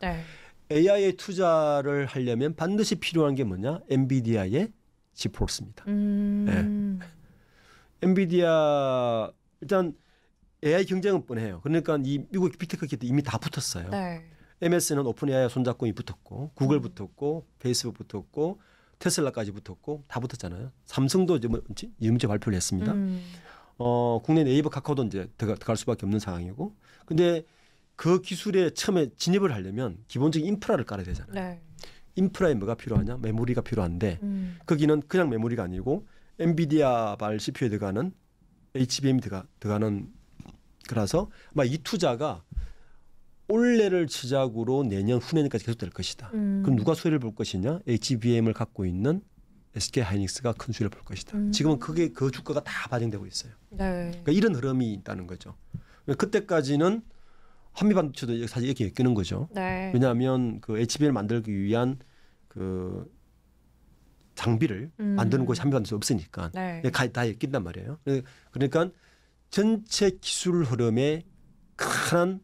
AI에 투자를 하려면 반드시 필요한 게 뭐냐? 엔비디아의 지포스입니다. 네. 엔비디아 일단 AI 경쟁은 뻔해요. 그러니까 이 미국 빅테크 기업들이 이미 다 붙었어요. MS는 오픈 AI와 손잡고 붙었고, 구글 붙었고, 페이스북 붙었고, 테슬라까지 붙었고, 다 붙었잖아요. 삼성도 이제 문제 발표를 했습니다. 국내 네이버, 카카오도 이제 들어갈 수밖에 없는 상황이고, 근데 그 기술에 처음에 진입을 하려면 기본적인 인프라를 깔아야 되잖아요. 인프라에 뭐가 필요하냐? 메모리가 필요한데, 거기는 그냥 메모리가 아니고 엔비디아 발 CPU에 들어가는 HBM이 들어가는, 그래서 아마 이 투자가 올해를 시작으로 내년 후년까지 계속될 것이다. 그럼 누가 수혜를 볼 것이냐? HBM을 갖고 있는 SK하이닉스가 큰 수혜를 볼 것이다. 지금은 그게 그 주가가 다 반영되고 있어요. 그러니까 이런 흐름이 있다는 거죠. 그때까지는 한미반도체도 사실 이렇게 엮이는 거죠. 왜냐하면 그 HBM을 만들기 위한 그 장비를 만드는 곳이 한미반도체 없으니까 다 엮인단 말이에요. 그러니까 전체 기술 흐름에 큰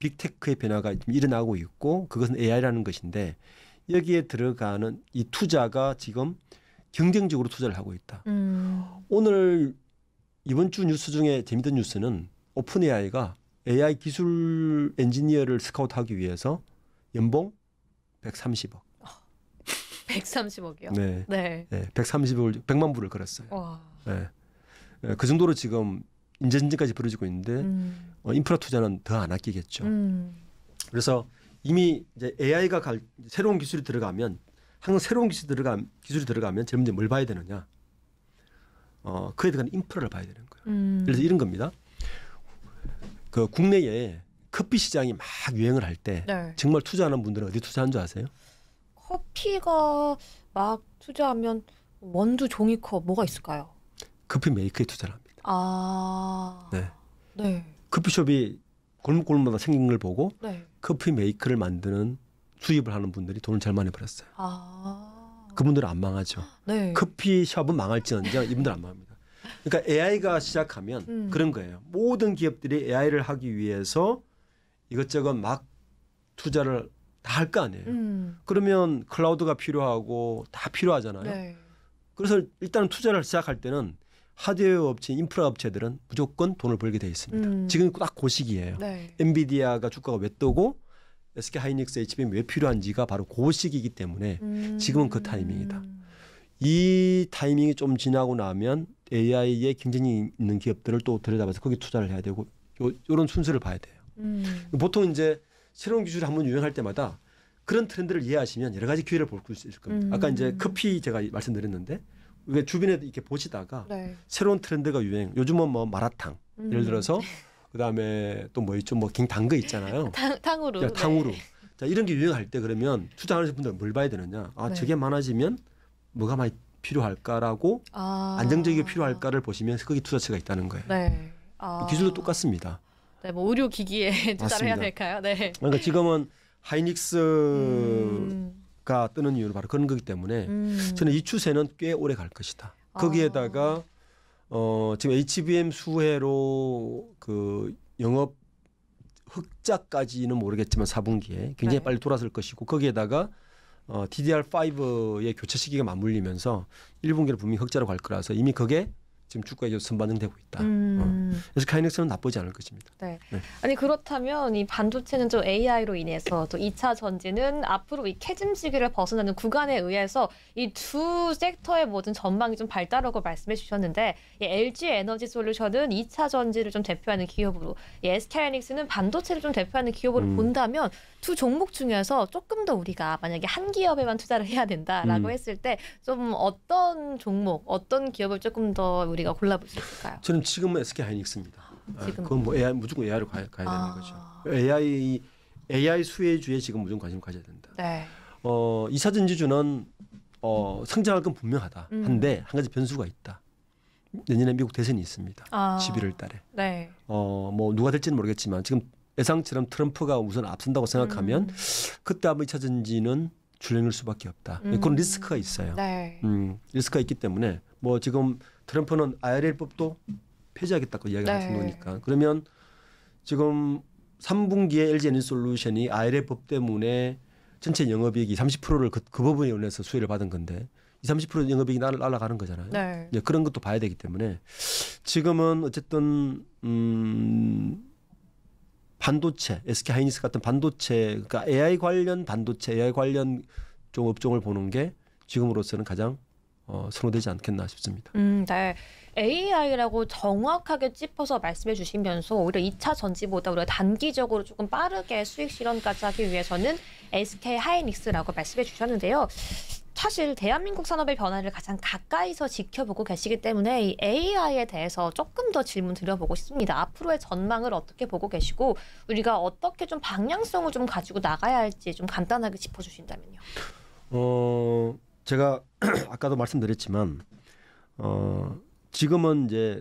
빅테크의 변화가 일어나고 있고, 그것은 AI라는 것인데, 여기에 들어가는 이 투자가 지금 경쟁적으로 투자를 하고 있다. 오늘 이번 주 뉴스 중에 재밌던 뉴스는 오픈AI가 AI 기술 엔지니어를 스카우트하기 위해서 연봉 130억. 130억이요? 네. 100만 불을 걸었어요. 그 정도로 지금 인재진지까지 벌어지고 있는데 인프라 투자는 더 안 아끼겠죠. 그래서 이미 이제 AI가 새로운 기술이 들어가면, 항상 새로운 기술이 들어가면 제일 먼저 뭘 봐야 되느냐? 그에 대한 인프라를 봐야 되는 거예요. 그래서 이런 겁니다. 그 국내에 커피 시장이 막 유행을 할 때 정말 투자하는 분들은 어디 투자한 줄 아세요? 커피가 막 투자하면 원두, 종이컵 뭐가 있을까요? 커피 메이커에 투자를 합니다. 커피숍이 골목골목마다 생긴 걸 보고 커피 메이커를 만드는, 수입을 하는 분들이 돈을 제일 많이 벌었어요. 그분들은 안 망하죠. 커피숍은 망할지언정 이분들은 안 망합니다. 그러니까 AI가 시작하면 그런 거예요. 모든 기업들이 AI를 하기 위해서 이것저것 막 투자를 다 할 거 아니에요. 그러면 클라우드가 필요하고 다 필요하잖아요. 그래서 일단 투자를 시작할 때는 하드웨어 업체, 인프라 업체들은 무조건 돈을 벌게 돼 있습니다. 지금 딱 그 시기예요. 엔비디아가 주가가 왜 뜨고 SK하이닉스, HBM 왜 필요한지가 바로 그 시기이기 때문에 지금은 그 타이밍이다. 이 타이밍이 좀 지나고 나면 AI에 경쟁이 있는 기업들을 또 들여다봐서 거기 투자를 해야 되고, 이런 순서를 봐야 돼요. 보통 이제 새로운 기술이 한번 유행할 때마다 그런 트렌드를 이해하시면 여러 가지 기회를 볼 수 있을 겁니다. 아까 이제 커피 제가 말씀드렸는데, 주변에 이렇게 보시다가 새로운 트렌드가 유행. 요즘은 뭐 마라탕 예를 들어서, 그다음에 또 뭐 있죠, 뭐 갱단 거 있잖아요. 탕후루. 자, 이런 게 유행할 때 그러면 투자하는 분들은 뭘 봐야 되느냐? 저게 많아지면 뭐가 많이 필요할까라고, 안정적이게 필요할까를 보시면 거기 투자처가 있다는 거예요. 기술도 똑같습니다. 네, 뭐 의료기기에 투자를 맞습니다. 해야 될까요? 네. 그러니까 지금은 하이닉스가 뜨는 이유는 바로 그런 거기 때문에 저는 이 추세는 꽤 오래 갈 것이다. 거기에다가 지금 HBM 수혜로 그 영업 흑자까지는 모르겠지만 4분기에 굉장히 네. 빨리 돌아설 것이고 거기에다가 DDR5의 교체 시기가 맞물리면서 1분기로 분명히 흑자로 갈 거라서 이미 그게 지금 주가에 선반영되고 있다. 그래서 카이닉스는 나쁘지 않을 것입니다. 네. 네. 아니 그렇다면 이 반도체는 좀 AI로 인해서 또 2차 전지는 앞으로 이 캐즘시기를 벗어나는 구간에 의해서 이 두 섹터의 모든 전망이 좀 밝다라고 말씀해 주셨는데 이 LG에너지솔루션은 2차 전지를 좀 대표하는 기업으로 이 SK하이닉스는 반도체를 좀 대표하는 기업으로 본다면 두 종목 중에서 조금 더 우리가 만약에 한 기업에만 투자를 해야 된다라고 했을 때 좀 어떤 종목, 어떤 기업을 조금 더 우리가 골라볼 수 있을까요? 저는 지금은 SK하이닉스입니다. 지금 그건 뭐 AI, 무조건 AI로 가야 되는 거죠. AI 수혜주에 지금 무조건 관심을 가져야 된다. 네. 2차 전지주는 성장할 건 분명하다. 한데 한 가지 변수가 있다. 내년에 미국 대선이 있습니다. 11월 달에. 네. 뭐 누가 될지는 모르겠지만 지금 예상처럼 트럼프가 우선 앞선다고 생각하면 그때 아마 2차 전지는 줄행일 수밖에 없다. 그런 리스크가 있어요. 네. 리스크가 있기 때문에 뭐 지금 트럼프는 IRA법도 폐지하겠다고 이야기를 하는 거니까 그러면 지금 3분기에 LG에너지솔루션이 IRA법 때문에 전체 영업이익이 30%를 그 부분에 의해서 수혜를 받은 건데 30% 영업이익이 날아가는 거잖아요. 네. 네, 그런 것도 봐야 되기 때문에 지금은 어쨌든 반도체, SK하이닉스 같은 반도체, 그러니까 AI 관련 반도체, AI 관련 좀 업종을 보는 게 지금으로서는 가장 선호되지 않겠나 싶습니다. 네. AI라고 정확하게 짚어서 말씀해 주시면서 오히려 2차 전지보다 우리가 단기적으로 조금 빠르게 수익 실현까지 하기 위해서는 SK하이닉스라고 말씀해 주셨는데요. 사실 대한민국 산업의 변화를 가장 가까이서 지켜보고 계시기 때문에 이 AI에 대해서 조금 더 질문 드려보고 싶습니다. 앞으로의 전망을 어떻게 보고 계시고 우리가 어떻게 좀 방향성을 좀 가지고 나가야 할지 좀 간단하게 짚어주신다면요. 제가 아까도 말씀드렸지만 지금은 이제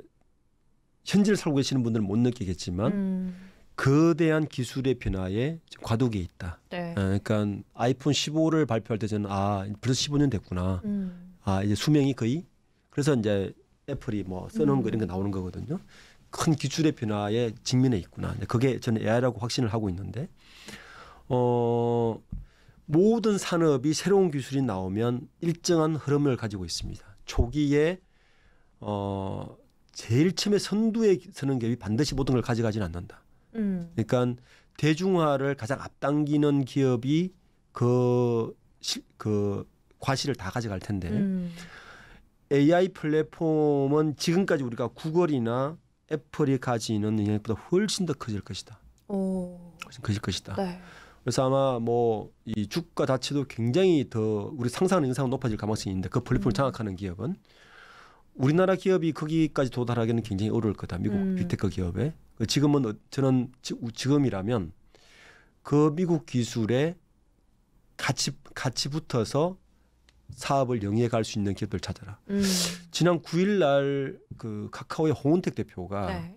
현지를 살고 계시는 분들은 못 느끼겠지만 거대한 기술의 변화에 과도기에 있다. 네. 그러니까 아이폰 15를 발표할 때 저는 벌써 15년 됐구나. 이제 수명이 거의 그래서 이제 애플이 뭐 써놓은 거 이런 게 나오는 거거든요. 큰 기술의 변화에 직면해 있구나. 그게 저는 AI라고 확신을 하고 있는데 모든 산업이 새로운 기술이 나오면 일정한 흐름을 가지고 있습니다. 초기에 제일 처음에 선두에 서는 기업이 반드시 모든 걸 가져가지는 않는다. 그러니까 대중화를 가장 앞당기는 기업이 그 과실을 다 가져갈 텐데 AI 플랫폼은 지금까지 우리가 구글이나 애플이 가지는 영향보다 훨씬 더 커질 것이다. 훨씬 커질 것이다. 네. 그래서 아마 뭐 이 주가 자체도 굉장히 더 우리 상상하는 인상은 높아질 가능성이 있는데 그 플랫폼을 장악하는 기업은 우리나라 기업이 거기까지 도달하기는 굉장히 어려울 거다. 미국 빅테크 기업에. 지금은 저는 지금이라면 그 미국 기술에 같이 붙어서 사업을 영위해 갈 수 있는 기업들 찾아라. 지난 9일 날 그 카카오의 홍은택 대표가 네.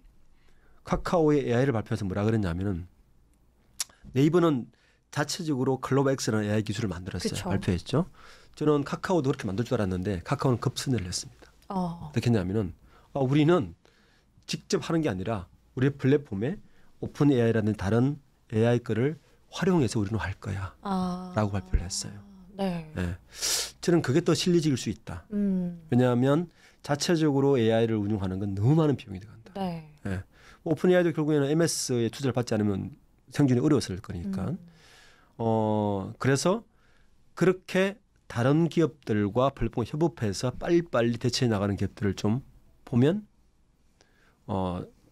카카오의 AI를 발표해서 뭐라 그랬냐면은 네이버는 자체적으로 클로버X라는 AI 기술을 만들었어요. 그쵸. 발표했죠. 저는 카카오도 그렇게 만들 줄 알았는데 카카오는 급선회를 했습니다. 어떻게 했냐면은 우리는 직접 하는 게 아니라 우리 플랫폼에 오픈 AI라는 다른 AI 거를 활용해서 우리는 할 거야 라고 발표를 했어요. 네. 네. 저는 그게 더 실리적일 수 있다. 왜냐하면 자체적으로 AI를 운용하는 건 너무 많은 비용이 들어간다. 네. 네. 오픈 AI도 결국에는 MS에 투자를 받지 않으면 생존이 어려웠을 거니까. 그래서 그렇게 다른 기업들과 플랫폼을 협업해서 빨리빨리 대체해 나가는 기업들을 좀 보면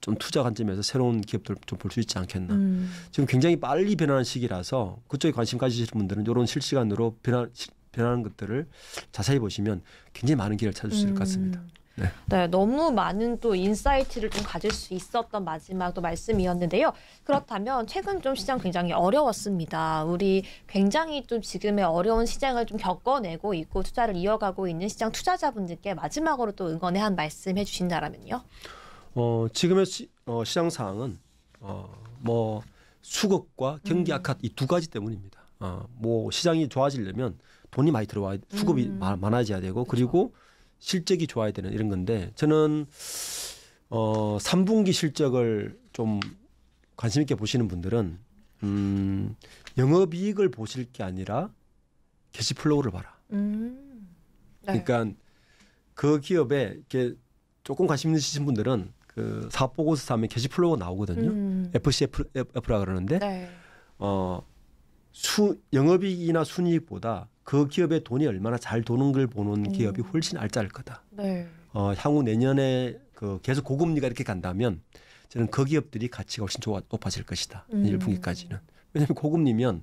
좀 투자 관점에서 새로운 기업들을 좀 볼 수 있지 않겠나. 지금 굉장히 빨리 변하는 시기라서 그쪽에 관심 가지시는 분들은 이런 실시간으로 변하는 것들을 자세히 보시면 굉장히 많은 길을 찾을 수 있을 것 같습니다. 네. 네, 너무 많은 또 인사이트를 좀 가질 수 있었던 마지막 또 말씀이었는데요. 그렇다면 최근 좀 시장 굉장히 어려웠습니다. 우리 굉장히 좀 지금의 어려운 시장을 좀 겪어내고 있고 투자를 이어가고 있는 시장 투자자분들께 마지막으로 또 응원의 한 말씀 해주신다라면요. 지금의 시장 상황은 뭐 수급과 경기 악화 이 두 가지 때문입니다. 뭐 시장이 좋아지려면 돈이 많이 들어와야 수급이 많아져야 되고 그리고 그렇죠. 실적이 좋아야 되는 이런 건데 저는 3분기 실적을 좀 관심 있게 보시는 분들은 영업이익을 보실 게 아니라 캐시플로우를 봐라. 네. 그러니까 그 기업에 이렇게 조금 관심 있으신 분들은 그 사업보고서 사면 캐시플로우가 나오거든요. FCF라 그러는데 네. 영업이익이나 순이익보다 그 기업의 돈이 얼마나 잘 도는 걸 보는 기업이 훨씬 알짜일 거다. 네. 향후 내년에 그 계속 고금리가 이렇게 간다면 저는 그 기업들이 가치가 훨씬 높아질 것이다. 1분기까지는. 왜냐하면 고금리면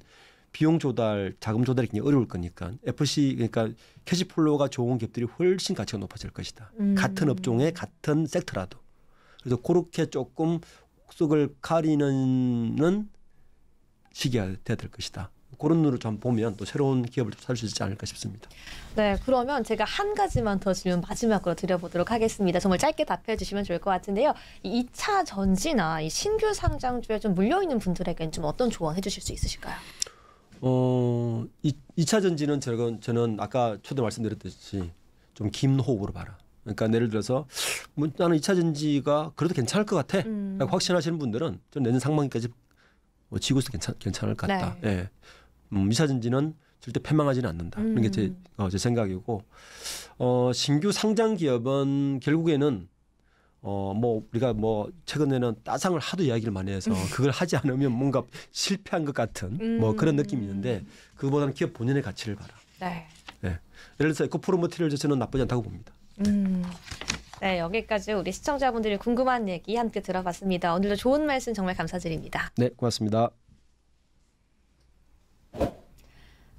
비용 조달, 자금 조달이 굉장히 어려울 거니까 FC 그러니까 캐시플로우가 좋은 기업들이 훨씬 가치가 높아질 것이다. 같은 업종의 같은 섹터라도. 그래서 그렇게 조금 속을 가리는 시기가 돼야 될 것이다. 그런 눈으로 좀 보면 또 새로운 기업을 살 수 있지 않을까 싶습니다. 네, 그러면 제가 한 가지만 더 질문 마지막으로 드려보도록 하겠습니다. 정말 짧게 답해 주시면 좋을 것 같은데요. 이 2차 전지나 이 신규 상장주에 좀 물려있는 분들에게는 좀 어떤 조언 해주실 수 있으실까요? 2차 전지는 저는 아까 초대 말씀드렸듯이 좀 긴 호흡으로 봐라. 그러니까 예를 들어서 뭐 나는 2차 전지가 그래도 괜찮을 것 같아. 라고 확신하시는 분들은 좀 내년 상반기까지 뭐 지구에서 괜찮을 것 같다. 네. 예. 2차 전지는 절대 패망하지는 않는다. 이런 게 제 생각이고 신규 상장 기업은 결국에는 뭐 우리가 뭐 최근에는 따상을 하도 이야기를 많이 해서 그걸 하지 않으면 뭔가 실패한 것 같은 뭐 그런 느낌이 있는데 그보다는 기업 본연의 가치를 봐라. 네. 네. 예를 들어서 에코프로머티리얼즈 저는 나쁘지 않다고 봅니다. 네, 여기까지 우리 시청자분들이 궁금한 얘기 함께 들어봤습니다. 오늘도 좋은 말씀 정말 감사드립니다. 네, 고맙습니다.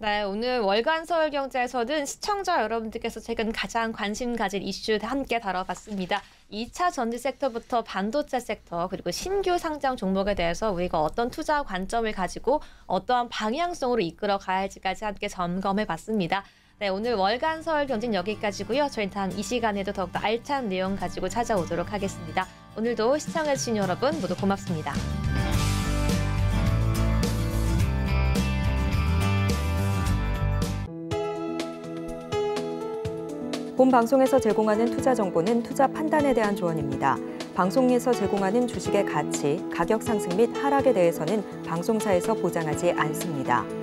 네, 오늘 월간 서울경제에서는 시청자 여러분들께서 최근 가장 관심 가질 이슈 함께 다뤄봤습니다. 2차 전지 섹터부터 반도체 섹터 그리고 신규 상장 종목에 대해서 우리가 어떤 투자 관점을 가지고 어떠한 방향성으로 이끌어 가야지까지 함께 점검해봤습니다. 네, 오늘 월간 서울경제는 여기까지고요. 저희는 다음 이 시간에도 더욱더 알찬 내용 가지고 찾아오도록 하겠습니다. 오늘도 시청해주신 여러분 모두 고맙습니다. 본 방송에서 제공하는 투자 정보는 투자 판단에 대한 조언입니다. 방송에서 제공하는 주식의 가치, 가격 상승 및 하락에 대해서는 방송사에서 보장하지 않습니다.